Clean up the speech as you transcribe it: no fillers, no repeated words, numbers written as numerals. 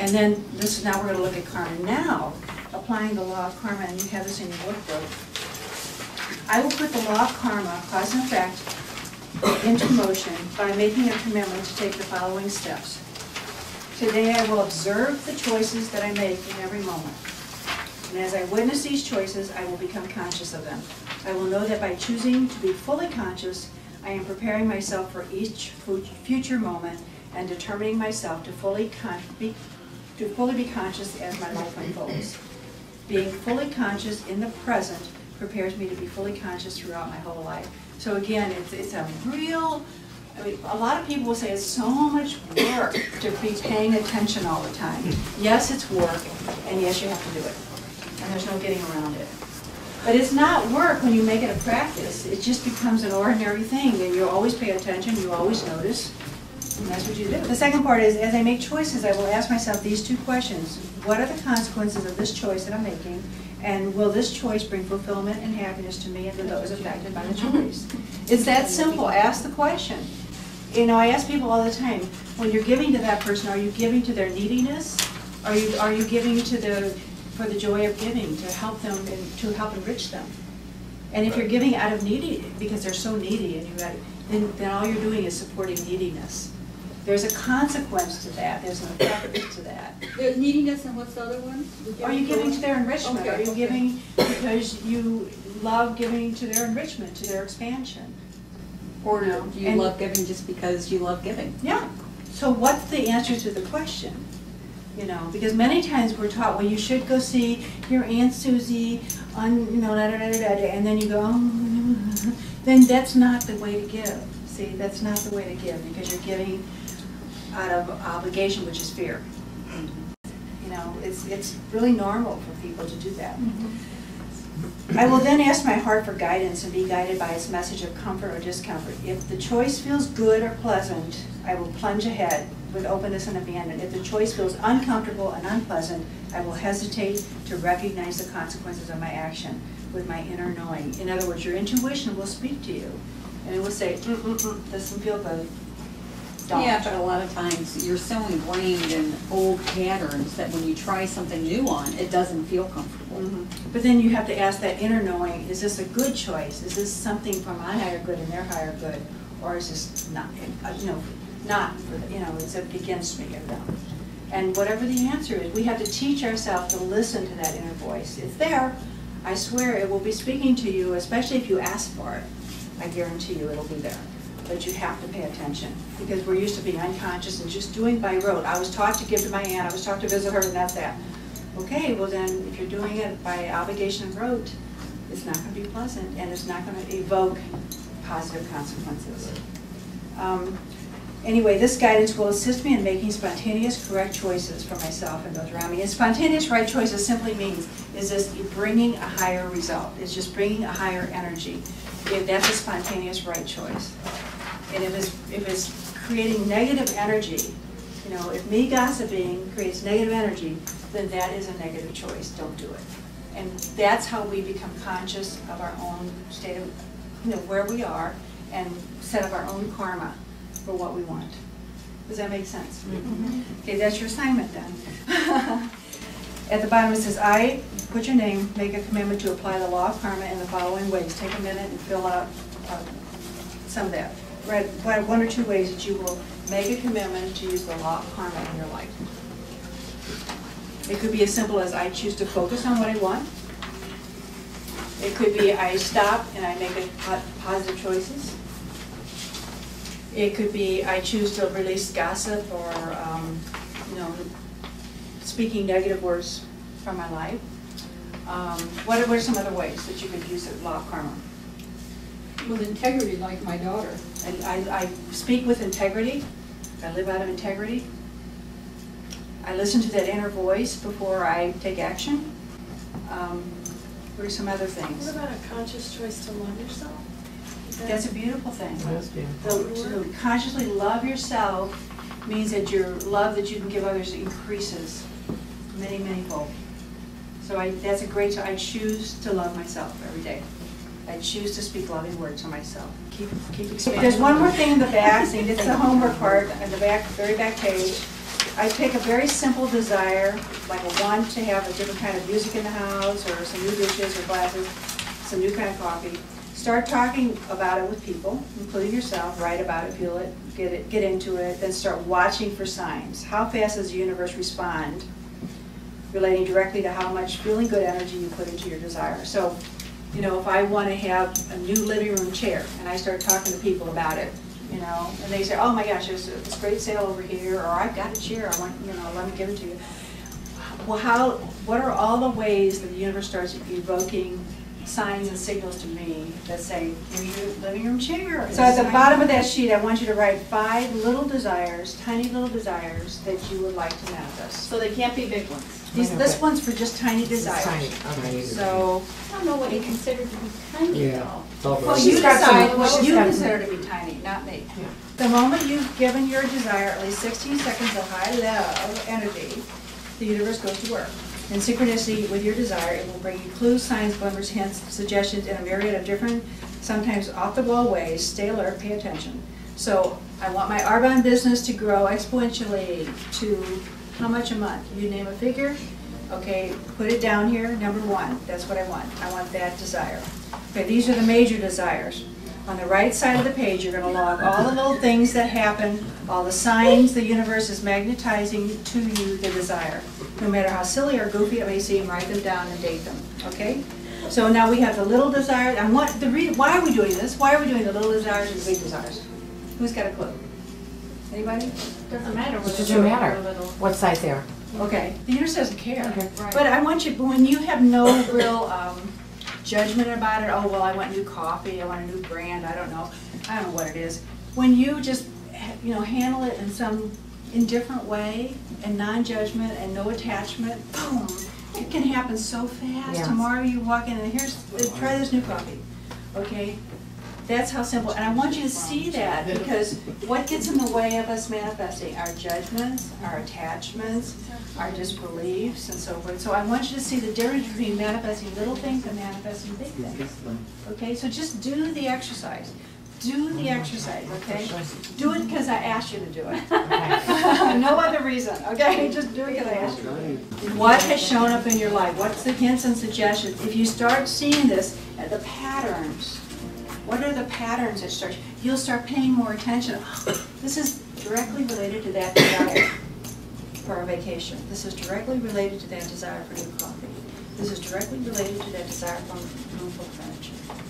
And then this, now we're going to look at karma now, applying the law of karma, and you have this in your workbook. I will put the law of karma, cause and effect, into motion by making a commitment to take the following steps. Today I will observe the choices that I make in every moment. And as I witness these choices, I will become conscious of them. I will know that by choosing to be fully conscious, I am preparing myself for each future moment and determining myself to fully be conscious as my life unfolds. Being fully conscious in the present prepares me to be fully conscious throughout my whole life. So again, it's a real, I mean, a lot of people will say it's so much work to be paying attention all the time. Yes, it's work, and yes, you have to do it. And there's no getting around it. But it's not work when you make it a practice. It just becomes an ordinary thing, and you always pay attention, you always notice, and that's what you do. The second part is, as I make choices, I will ask myself these two questions. What are the consequences of this choice that I'm making, and will this choice bring fulfillment and happiness to me and to those affected by the choice? It's that simple. Ask the question. You know, I ask people all the time, when you're giving to that person, are you giving to their neediness? Are you giving to the for the joy of giving, to help them and to help enrich them? And if you're giving out of needy, because they're so needy, and then all you're doing is supporting neediness. There's a consequence to that. There's an effect to that. There's neediness, and what's the other one? Are you giving to their enrichment? Okay. Are you giving because you love giving to their enrichment, to their expansion? Or no, do you love giving just because you love giving? Yeah. So what's the answer to the question? You know, because many times we're taught, well, you should go see your Aunt Susie on, you know, da, da, da, da, da, and then you go, oh, then that's not the way to give. See, that's not the way to give, because you're giving out of obligation, which is fear. Mm-hmm. You know, it's really normal for people to do that. Mm-hmm. I will then ask my heart for guidance and be guided by its message of comfort or discomfort. If the choice feels good or pleasant, I will plunge ahead with openness and abandon. If the choice feels uncomfortable and unpleasant, I will hesitate to recognize the consequences of my action with my inner knowing. In other words, your intuition will speak to you, and it will say, doesn't feel good. Don't. Yeah, but a lot of times you're so ingrained in old patterns that when you try something new on, it doesn't feel comfortable. Mm-hmm. But then you have to ask that inner knowing, is this a good choice? Is this something for my higher good and their higher good? Or is this not, you know, not, you know, it's against me or them. And whatever the answer is, we have to teach ourselves to listen to that inner voice. It's there. I swear it will be speaking to you, especially if you ask for it. I guarantee you it'll be there. But you have to pay attention, because we're used to being unconscious and just doing by rote. I was taught to give to my aunt. I was taught to visit her, and that's that. Okay, well then, if you're doing it by obligation and rote, it's not going to be pleasant, and it's not going to evoke positive consequences. Anyway, this guidance will assist me in making spontaneous, correct choices for myself and those around me. And spontaneous, right choices simply means is this bringing a higher result. It's just bringing a higher energy. If that's a spontaneous, right choice. And if it's creating negative energy, you know, if me gossiping creates negative energy, then that is a negative choice. Don't do it. And that's how we become conscious of our own state of, you know, where we are, and set up our own karma for what we want. Does that make sense? Mm-hmm. Okay, that's your assignment then. At the bottom it says, I, put your name, make a commitment to apply the law of karma in the following ways. Take a minute and fill out some of that. Right, one or two ways that you will make a commitment to use the law of karma in your life. It could be as simple as I choose to focus on what I want. It could be I stop and I make positive choices. It could be I choose to release gossip or, you know, speaking negative words from my life. What are some other ways that you could use the law of karma? With integrity, like my daughter. And I speak with integrity. I live out of integrity. I listen to that inner voice before I take action. What are some other things? What about a conscious choice to love yourself? That's a beautiful thing. To consciously love yourself means that your love that you can give others increases many, many fold. So that's a great, I choose to love myself every day. I choose to speak loving words to myself. Keep expanding. There's one more thing in the back, and it's the homework part, on the back, very back page. I pick a very simple desire, like a want to have a different kind of music in the house, or some new dishes or glasses, some new kind of coffee. Start talking about it with people, including yourself. Write about it, feel it, get into it. Then start watching for signs. How fast does the universe respond, relating directly to how much feeling good energy you put into your desire. So, you know, if I want to have a new living room chair, and I start talking to people about it, you know, and they say, oh my gosh, there's this great sale over here, or I've got a chair, I want, you know, let me give it to you. Well, what are all the ways that the universe starts evoking signs and signals to me that say, living room chair? So at the bottom of that sheet, I want you to write 5 little desires, tiny little desires that you would like to manifest. So they can't be big ones. This one's for just tiny desires. Tiny. So I don't know what you consider to be tiny, yeah, though. Well, you decide what you consider to be tiny, not me. Yeah. The moment you've given your desire at least 16 seconds of high love energy, the universe goes to work. In synchronicity with your desire, it will bring you clues, signs, glimmers, hints, suggestions in a myriad of different, sometimes off-the-wall ways. Stay alert, pay attention. So I want my Arbonne business to grow exponentially to how much a month? You name a figure, okay, put it down here, number 1. That's what I want. I want that desire. Okay, these are the major desires. On the right side of the page, you're going to log all the little things that happen, all the signs the universe is magnetizing to you, the desire. No matter how silly or goofy it may seem, write them down and date them, okay? So now we have the little desires. And why are we doing this? Why are we doing the little desires and the big desires? Who's got a clue? Anybody? Doesn't matter. It doesn't matter what size they are. Okay. The universe doesn't care. Okay. Right. But I want you, when you have no real judgment about it, oh, well, I want new coffee, I want a new brand, I don't know what it is. When you just, you know, handle it in some indifferent way and non-judgment and no attachment, boom, it can happen so fast. Yes. Tomorrow you walk in and try this new coffee, okay? That's how simple, and I want you to see that, because what gets in the way of us manifesting? Our judgments, our attachments, our disbeliefs, and so forth. So I want you to see the difference between manifesting little things and manifesting big things. Okay, so just do the exercise. Do the exercise, okay? Do it because I asked you to do it. No other reason, okay? Just do it because I asked you to do it. What has shown up in your life? What's the hints and suggestions? If you start seeing this, the patterns, what are the patterns that start? You'll start paying more attention. Oh, this is directly related to that desire for a vacation. This is directly related to that desire for new coffee. This is directly related to that desire for new furniture.